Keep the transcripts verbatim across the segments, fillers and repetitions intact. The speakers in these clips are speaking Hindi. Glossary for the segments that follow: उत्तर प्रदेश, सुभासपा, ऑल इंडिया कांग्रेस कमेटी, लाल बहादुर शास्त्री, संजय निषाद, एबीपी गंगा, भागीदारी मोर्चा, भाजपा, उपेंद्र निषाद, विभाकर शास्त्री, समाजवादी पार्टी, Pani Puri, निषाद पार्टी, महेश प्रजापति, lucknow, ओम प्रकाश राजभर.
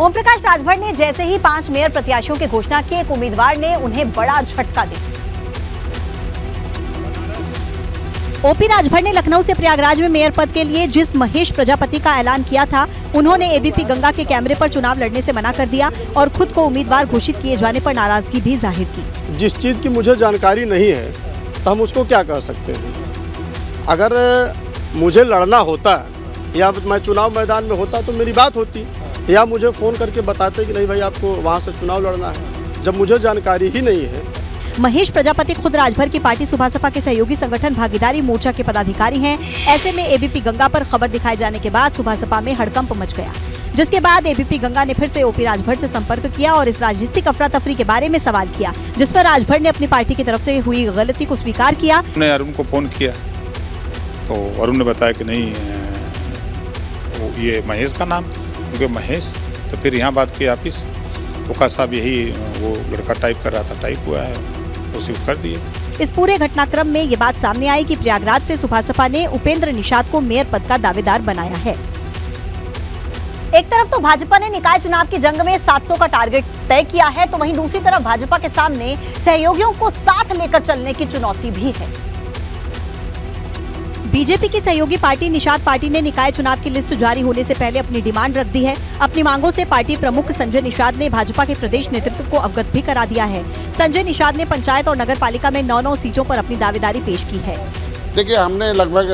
ओम प्रकाश राजभर ने जैसे ही पांच मेयर प्रत्याशियों की घोषणा की, एक उम्मीदवार ने उन्हें बड़ा झटका दिया। ओपी राजभर ने लखनऊ से प्रयागराज में मेयर पद के लिए जिस महेश प्रजापति का ऐलान किया था, उन्होंने एबीपी गंगा के कैमरे पर चुनाव लड़ने से मना कर दिया और खुद को उम्मीदवार घोषित किए जाने पर नाराजगी भी जाहिर की। जिस चीज की मुझे जानकारी नहीं है तो हम उसको क्या कह सकते हैं। अगर मुझे लड़ना होता या मैं चुनाव मैदान में होता तो मेरी बात होती, या मुझे फ़ोन करके बताते कि नहीं भाई आपको वहाँ से चुनाव लड़ना है, जब मुझे जानकारी ही नहीं है। महेश प्रजापति खुद राजभर की पार्टी सुभासपा के सहयोगी संगठन भागीदारी मोर्चा के पदाधिकारी हैं। ऐसे में एबीपी गंगा पर खबर दिखाए जाने के बाद सुभासपा में हड़कंप मच गया, जिसके बाद एबीपी गंगा ने फिर से ओपी राजभर से संपर्क किया और इस राजनीतिक अफरा तफरी के बारे में सवाल किया, जिस पर राजभर ने अपनी पार्टी की तरफ से हुई गलती को स्वीकार किया। मैंने अरुण को फोन किया तो अरुण ने बताया कि नहीं ये महेश का नाम, क्योंकि महेश तो फिर यहाँ बात की ऑफिस तो का साहब यही वो लड़का टाइप कर रहा था, टाइप हुआ है उसे कर दिए। इस पूरे घटनाक्रम में ये बात सामने आई कि प्रयागराज से सुभासपा ने उपेंद्र निषाद को मेयर पद का दावेदार बनाया है। एक तरफ तो भाजपा ने निकाय चुनाव की जंग में सात सौ का टारगेट तय किया है, तो वहीं दूसरी तरफ भाजपा के सामने सहयोगियों को साथ लेकर चलने की चुनौती भी है। बीजेपी की सहयोगी पार्टी निषाद पार्टी ने निकाय चुनाव की लिस्ट जारी होने से पहले अपनी डिमांड रख दी है। अपनी मांगों से पार्टी प्रमुख संजय निषाद ने भाजपा के प्रदेश नेतृत्व को अवगत भी करा दिया है। संजय निषाद ने पंचायत और नगर पालिका में नौ नौ सीटों पर अपनी दावेदारी पेश की है। देखिए हमने लगभग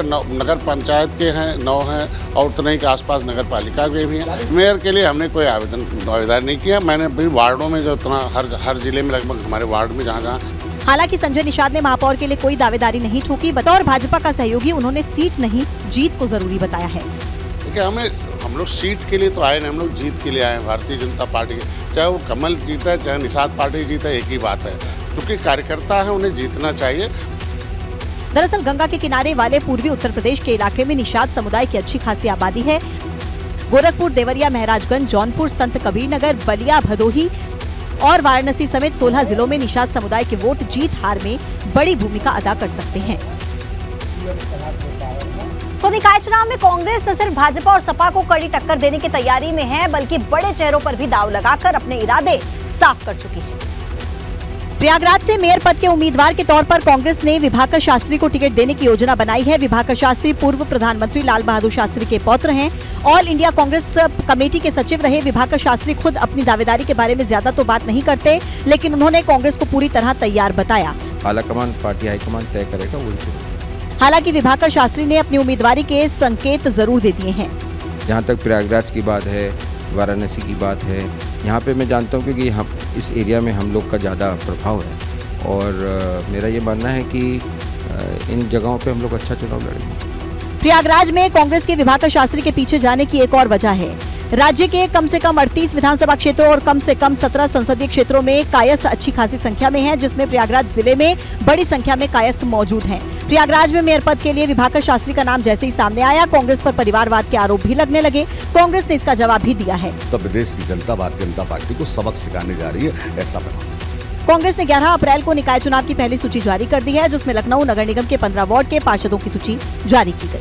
नगर पंचायत के हैं, नौ हैं और उतने के आसपास नगर पालिका के भी हैं। मेयर के लिए हमने कोई आवेदन दावेदारी नहीं किया। मैंने भी वार्डों में जो उतना हर हर जिले में लगभग हमारे वार्ड में जहाँ जहाँ हालांकि संजय निषाद ने महापौर के लिए कोई दावेदारी नहीं ठोकी। बतौर भाजपा का सहयोगी उन्होंने सीट नहीं जीत को जरूरी बताया है। देखिए हमें हम लोग सीट के लिए तो आए ना, हम लोग जीत के लिए आए हैं। भारतीय जनता पार्टी चाहे वो कमल जीता है चाहे निषाद पार्टी जीता है, एक ही बात है, चूँकि कार्यकर्ता है उन्हें जीतना चाहिए। दरअसल गंगा के किनारे वाले पूर्वी उत्तर प्रदेश के इलाके में निषाद समुदाय की अच्छी खासी आबादी है। गोरखपुर, देवरिया, महराजगंज, जौनपुर, संत कबीर नगर, बलिया, भदोही और वाराणसी समेत सोलह जिलों में निषाद समुदाय के वोट जीत हार में बड़ी भूमिका अदा कर सकते हैं। तो निकाय चुनाव में कांग्रेस न सिर्फ भाजपा और सपा को कड़ी टक्कर देने की तैयारी में है, बल्कि बड़े चेहरों पर भी दाव लगाकर अपने इरादे साफ कर चुकी है। प्रयागराज से मेयर पद के उम्मीदवार के तौर पर कांग्रेस ने विभाकर शास्त्री को टिकट देने की योजना बनाई है। विभाकर शास्त्री पूर्व प्रधानमंत्री लाल बहादुर शास्त्री के पौत्र हैं। ऑल इंडिया कांग्रेस कमेटी के सचिव रहे विभाकर शास्त्री खुद अपनी दावेदारी के बारे में ज्यादा तो बात नहीं करते, लेकिन उन्होंने कांग्रेस को पूरी तरह तैयार बताया। आलाकमान पार्टी हाईकमान तय करेगा। हालांकि विभाकर शास्त्री ने अपनी उम्मीदवारी के संकेत जरूर दे दिए हैं। जहाँ तक प्रयागराज की बात है, वाराणसी की बात है, यहाँ पे मैं जानता हूँ क्योंकि हम इस एरिया में हम लोग का ज़्यादा प्रभाव है और मेरा ये मानना है कि इन जगहों पे हम लोग अच्छा चुनाव लड़ेंगे। प्रयागराज में कांग्रेस के विभाकर शास्त्री के पीछे जाने की एक और वजह है। राज्य के कम से कम अड़तीस विधानसभा क्षेत्रों और कम से कम सत्रह संसदीय क्षेत्रों में कायस्थ अच्छी खासी संख्या में है, जिसमें प्रयागराज जिले में बड़ी संख्या में कायस्थ मौजूद हैं। प्रयागराज में मेयर पद के लिए विभाकर शास्त्री का नाम जैसे ही सामने आया, कांग्रेस पर परिवारवाद के आरोप भी लगने लगे। कांग्रेस ने इसका जवाब भी दिया है। उत्तर प्रदेश की जनता भारतीय जनता पार्टी को सबक सिखाने जा रही है, ऐसा बना। कांग्रेस ने ग्यारह अप्रैल को निकाय चुनाव की पहली सूची जारी कर दी है, जिसमें लखनऊ नगर निगम के पंद्रह वार्ड के पार्षदों की सूची जारी की गई।